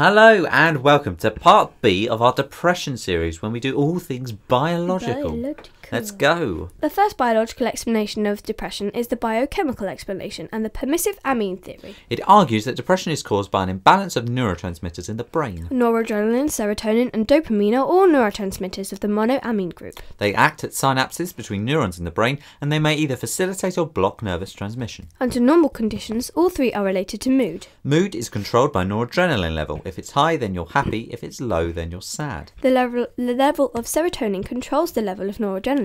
Hello and welcome to part B of our depression series when we do all things biological. Let's go. The first biological explanation of depression is the biochemical explanation and the permissive amine theory. It argues that depression is caused by an imbalance of neurotransmitters in the brain. Noradrenaline, serotonin and dopamine are all neurotransmitters of the monoamine group. They act at synapses between neurons in the brain and they may either facilitate or block nervous transmission. Under normal conditions, all three are related to mood. Mood is controlled by noradrenaline level. If it's high, then you're happy. If it's low, then you're sad. The level of serotonin controls the level of noradrenaline.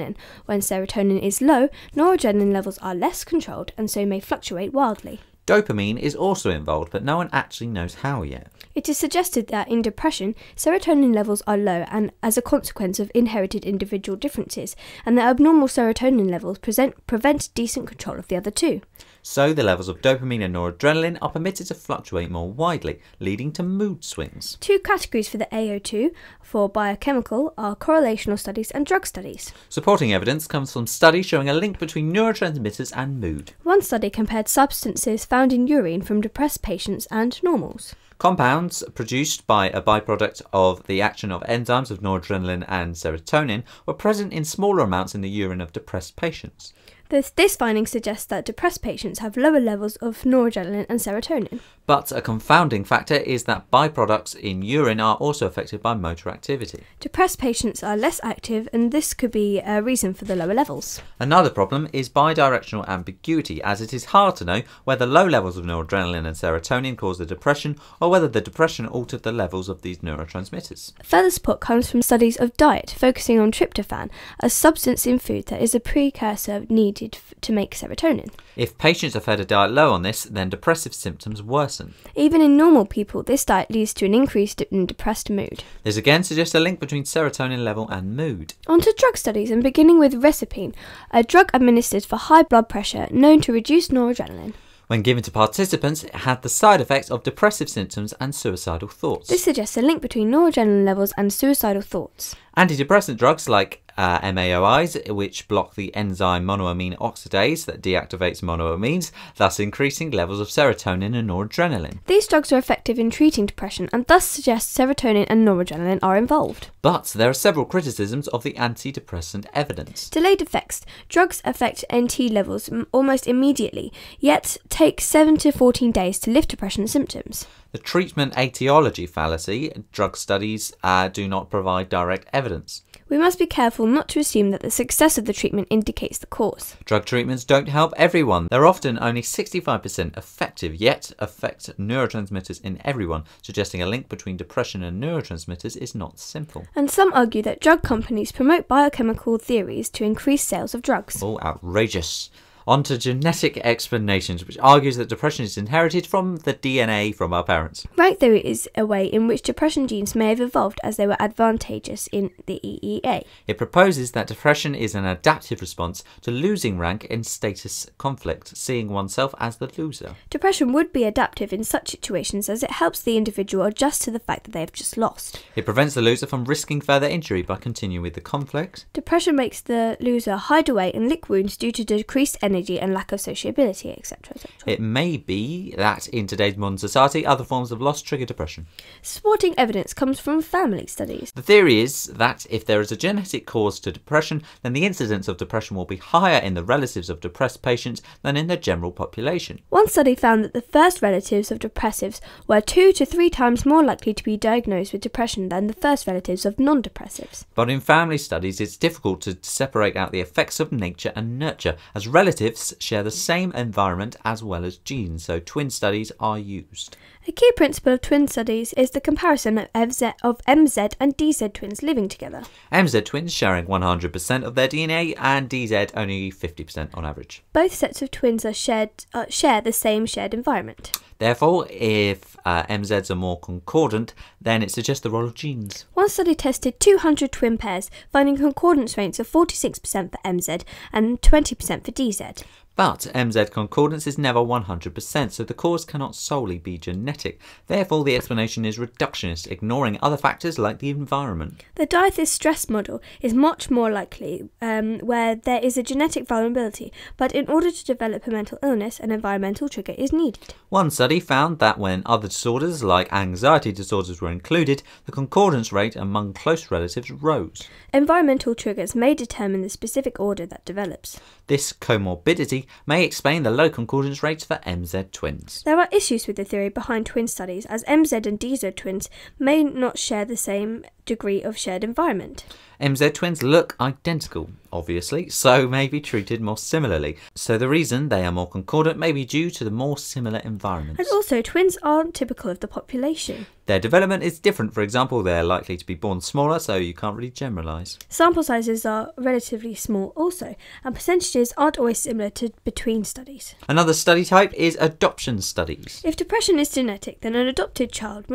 When serotonin is low, noradrenaline levels are less controlled and so may fluctuate wildly. Dopamine is also involved, but no one actually knows how yet. It is suggested that in depression, serotonin levels are low and as a consequence of inherited individual differences, and that abnormal serotonin levels prevent decent control of the other two. So the levels of dopamine and noradrenaline are permitted to fluctuate more widely, leading to mood swings. Two categories for the AO2 for biochemical are correlational studies and drug studies. Supporting evidence comes from studies showing a link between neurotransmitters and mood. One study compared substances found in urine from depressed patients and normals. Compounds produced by a byproduct of the action of enzymes of noradrenaline and serotonin were present in smaller amounts in the urine of depressed patients. This finding suggests that depressed patients have lower levels of noradrenaline and serotonin. But a confounding factor is that byproducts in urine are also affected by motor activity. Depressed patients are less active and this could be a reason for the lower levels. Another problem is bidirectional ambiguity, as it is hard to know whether low levels of noradrenaline and serotonin cause the depression or whether the depression altered the levels of these neurotransmitters. Further support comes from studies of diet, focusing on tryptophan, a substance in food that is a precursor needed to make serotonin. If patients are fed a diet low on this, then depressive symptoms worsen. Even in normal people, this diet leads to an increase in depressed mood. This again suggests a link between serotonin level and mood. On to drug studies, and beginning with reserpine, a drug administered for high blood pressure known to reduce noradrenaline. When given to participants, it had the side effects of depressive symptoms and suicidal thoughts. This suggests a link between noradrenaline levels and suicidal thoughts. Antidepressant drugs like MAOIs, which block the enzyme monoamine oxidase that deactivates monoamines, thus increasing levels of serotonin and noradrenaline. These drugs are effective in treating depression and thus suggest serotonin and noradrenaline are involved. But there are several criticisms of the antidepressant evidence. Delayed effects. Drugs affect NT levels almost immediately, yet take 7 to 14 days to lift depression symptoms. The treatment etiology fallacy. Drug studies do not provide direct evidence. We must be careful not to assume that the success of the treatment indicates the cause. Drug treatments don't help everyone. They're often only 65% effective, yet affect neurotransmitters in everyone, suggesting a link between depression and neurotransmitters is not simple. And some argue that drug companies promote biochemical theories to increase sales of drugs. All outrageous. On to genetic explanations, which argues that depression is inherited from the DNA from our parents. Rank theory is a way in which depression genes may have evolved as they were advantageous in the EEA. It proposes that depression is an adaptive response to losing rank in status conflict, seeing oneself as the loser. Depression would be adaptive in such situations as it helps the individual adjust to the fact that they have just lost. It prevents the loser from risking further injury by continuing with the conflict. Depression makes the loser hide away and lick wounds due to decreased energy and lack of sociability, etc. It may be that in today's modern society, other forms of loss trigger depression. Supporting evidence comes from family studies. The theory is that if there is a genetic cause to depression, then the incidence of depression will be higher in the relatives of depressed patients than in the general population. One study found that the first relatives of depressives were 2 to 3 times more likely to be diagnosed with depression than the first relatives of non-depressives. But in family studies, it's difficult to separate out the effects of nature and nurture, as relatives share the same environment as well as genes, so twin studies are used. A key principle of twin studies is the comparison of MZ and DZ twins living together. MZ twins sharing 100% of their DNA and DZ only 50% on average. Both sets of twins are share the same shared environment. Therefore, if MZs are more concordant, then it suggests the role of genes. One study tested 200 twin pairs, finding concordance rates of 46% for MZ and 20% for DZ. But MZ concordance is never 100%, so the cause cannot solely be genetic. Therefore, the explanation is reductionist, ignoring other factors like the environment. The diathesis stress model is much more likely where there is a genetic vulnerability, but in order to develop a mental illness, an environmental trigger is needed. One study found that when other disorders like anxiety disorders were included, the concordance rate among close relatives rose. Environmental triggers may determine the specific order that develops. This comorbidity may explain the low concordance rates for MZ twins. There are issues with the theory behind twin studies, as MZ and DZ twins may not share the same degree of shared environment. MZ twins look identical, obviously, so may be treated more similarly. So the reason they are more concordant may be due to the more similar environments. And also, twins aren't typical of the population. Their development is different. For example, they're likely to be born smaller, so you can't really generalise. Sample sizes are relatively small also, and percentages aren't always similar to between studies. Another study type is adoption studies. If depression is genetic, then an adopted child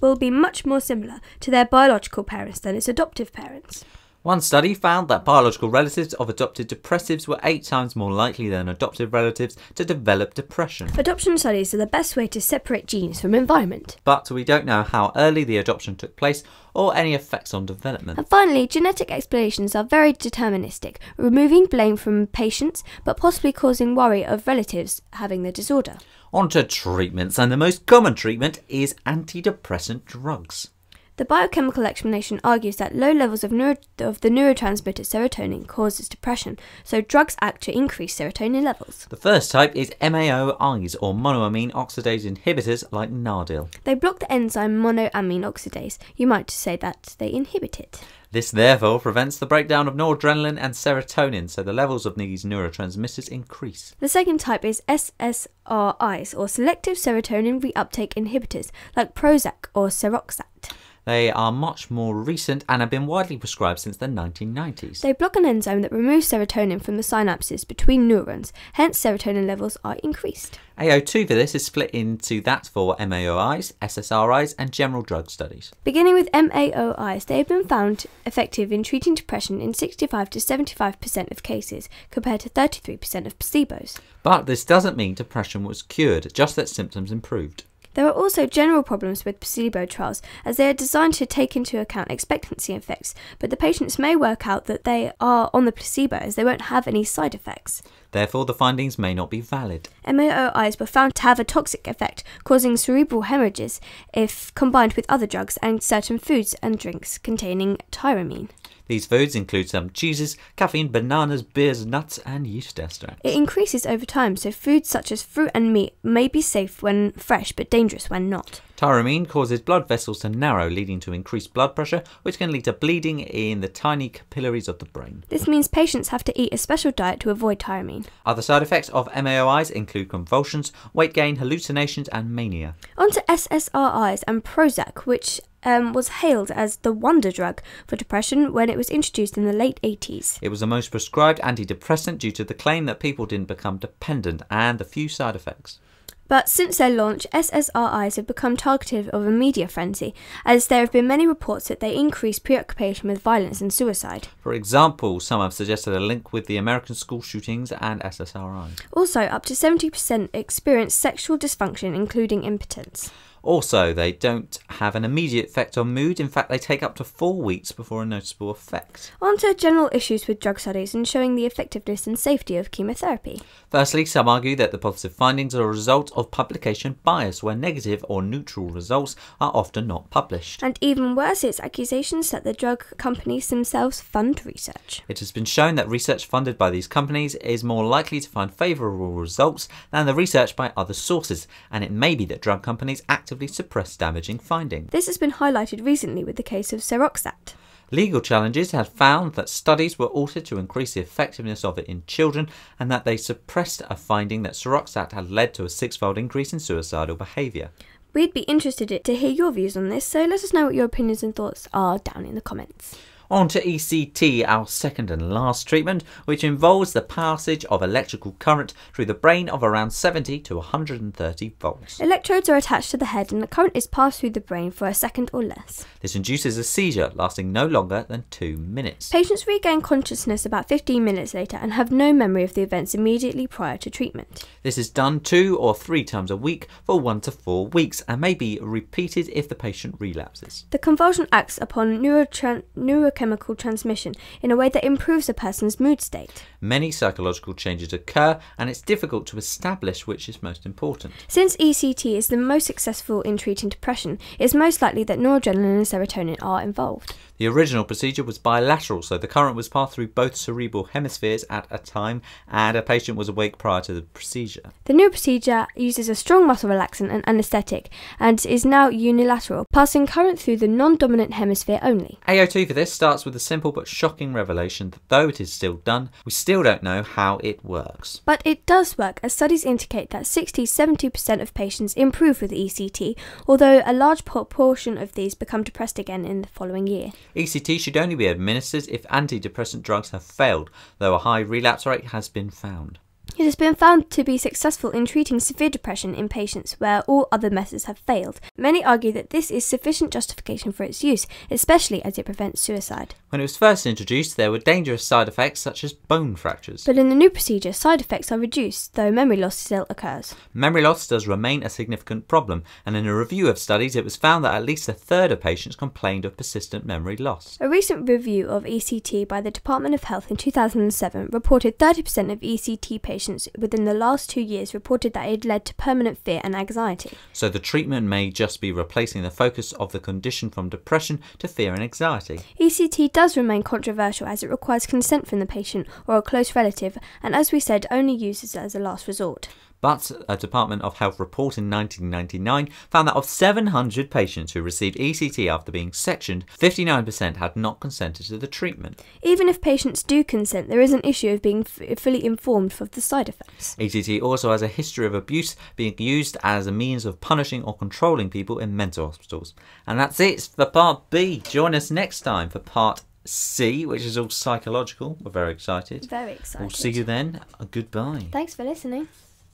will be much more similar to their biological parents than its adoptive parents. One study found that biological relatives of adopted depressives were 8 times more likely than adoptive relatives to develop depression. Adoption studies are the best way to separate genes from environment. But we don't know how early the adoption took place or any effects on development. And finally, genetic explanations are very deterministic, removing blame from patients but possibly causing worry of relatives having the disorder. On to treatments, and the most common treatment is antidepressant drugs. The biochemical explanation argues that low levels of the neurotransmitter serotonin causes depression, so drugs act to increase serotonin levels. The first type is MAOIs, or monoamine oxidase inhibitors, like Nardil. They block the enzyme monoamine oxidase. You might say that they inhibit it. This therefore prevents the breakdown of noradrenaline and serotonin, so the levels of these neurotransmitters increase. The second type is SSRIs, or selective serotonin reuptake inhibitors, like Prozac or Seroxat. They are much more recent and have been widely prescribed since the 1990s. They block an enzyme that removes serotonin from the synapses between neurons, hence serotonin levels are increased. AO2 for this is split into that for MAOIs, SSRIs and general drug studies. Beginning with MAOIs, they have been found effective in treating depression in 65 to 75% of cases, compared to 33% of placebos. But this doesn't mean depression was cured, just that symptoms improved. There are also general problems with placebo trials, as they are designed to take into account expectancy effects, but the patients may work out that they are on the placebo as they won't have any side effects. Therefore, the findings may not be valid. MAOIs were found to have a toxic effect, causing cerebral hemorrhages if combined with other drugs and certain foods and drinks containing tyramine. These foods include some cheeses, caffeine, bananas, beers, nuts and yeast extracts. It increases over time, so foods such as fruit and meat may be safe when fresh but dangerous when not. Tyramine causes blood vessels to narrow, leading to increased blood pressure, which can lead to bleeding in the tiny capillaries of the brain. This means patients have to eat a special diet to avoid tyramine. Other side effects of MAOIs include convulsions, weight gain, hallucinations and mania. On to SSRIs and Prozac, which was hailed as the wonder drug for depression when it was introduced in the late 80s. It was the most prescribed antidepressant due to the claim that people didn't become dependent and the few side effects. But since their launch, SSRIs have become targeted of a media frenzy, as there have been many reports that they increase preoccupation with violence and suicide. For example, some have suggested a link with the American school shootings and SSRIs. Also, up to 70% experience sexual dysfunction, including impotence. Also, they don't have an immediate effect on mood. In fact, they take up to 4 weeks before a noticeable effect. On to general issues with drug studies and showing the effectiveness and safety of chemotherapy. Firstly, some argue that the positive findings are a result of publication bias, where negative or neutral results are often not published. And even worse, it's accusations that the drug companies themselves fund research. It has been shown that research funded by these companies is more likely to find favourable results than the research by other sources, and it may be that drug companies actively suppress damaging findings. This has been highlighted recently with the case of Seroxat. Legal challenges have found that studies were altered to increase the effectiveness of it in children, and that they suppressed a finding that Seroxat had led to a 6-fold increase in suicidal behaviour. We'd be interested to hear your views on this, so let us know what your opinions and thoughts are down in the comments. On to ECT, our second and last treatment, which involves the passage of electrical current through the brain of around 70 to 130 volts. Electrodes are attached to the head and the current is passed through the brain for a second or less. This induces a seizure lasting no longer than 2 minutes. Patients regain consciousness about 15 minutes later and have no memory of the events immediately prior to treatment. This is done 2 or 3 times a week for 1 to 4 weeks and may be repeated if the patient relapses. The convulsion acts upon neurochemical transmission in a way that improves a person's mood state. Many psychological changes occur and it's difficult to establish which is most important. Since ECT is the most successful in treating depression, it is most likely that noradrenaline and serotonin are involved. The original procedure was bilateral, so the current was passed through both cerebral hemispheres at a time and a patient was awake prior to the procedure. The new procedure uses a strong muscle relaxant and anaesthetic and is now unilateral, passing current through the non-dominant hemisphere only. AO2 for this starts with a simple but shocking revelation that though it is still done, we still don't know how it works. But it does work, as studies indicate that 60–70% of patients improve with ECT, although a large proportion of these become depressed again in the following year. ECT should only be administered if antidepressant drugs have failed, though a high relapse rate has been found. It has been found to be successful in treating severe depression in patients where all other methods have failed. Many argue that this is sufficient justification for its use, especially as it prevents suicide. When it was first introduced, there were dangerous side effects such as bone fractures. But in the new procedure, side effects are reduced, though memory loss still occurs. Memory loss does remain a significant problem, and in a review of studies, it was found that at least 1/3 of patients complained of persistent memory loss. A recent review of ECT by the Department of Health in 2007 reported 30% of ECT patients within the last 2 years reported that it had led to permanent fear and anxiety. So the treatment may just be replacing the focus of the condition from depression to fear and anxiety. ECT does remain controversial as it requires consent from the patient or a close relative and, as we said, only uses it as a last resort. But a Department of Health report in 1999 found that of 700 patients who received ECT after being sectioned, 59% had not consented to the treatment. Even if patients do consent, there is an issue of being fully informed of the side effects. ECT also has a history of abuse, being used as a means of punishing or controlling people in mental hospitals. And that's it for part B. Join us next time for part C, which is all psychological. We're very excited. Very excited. We'll see you then. Goodbye. Thanks for listening.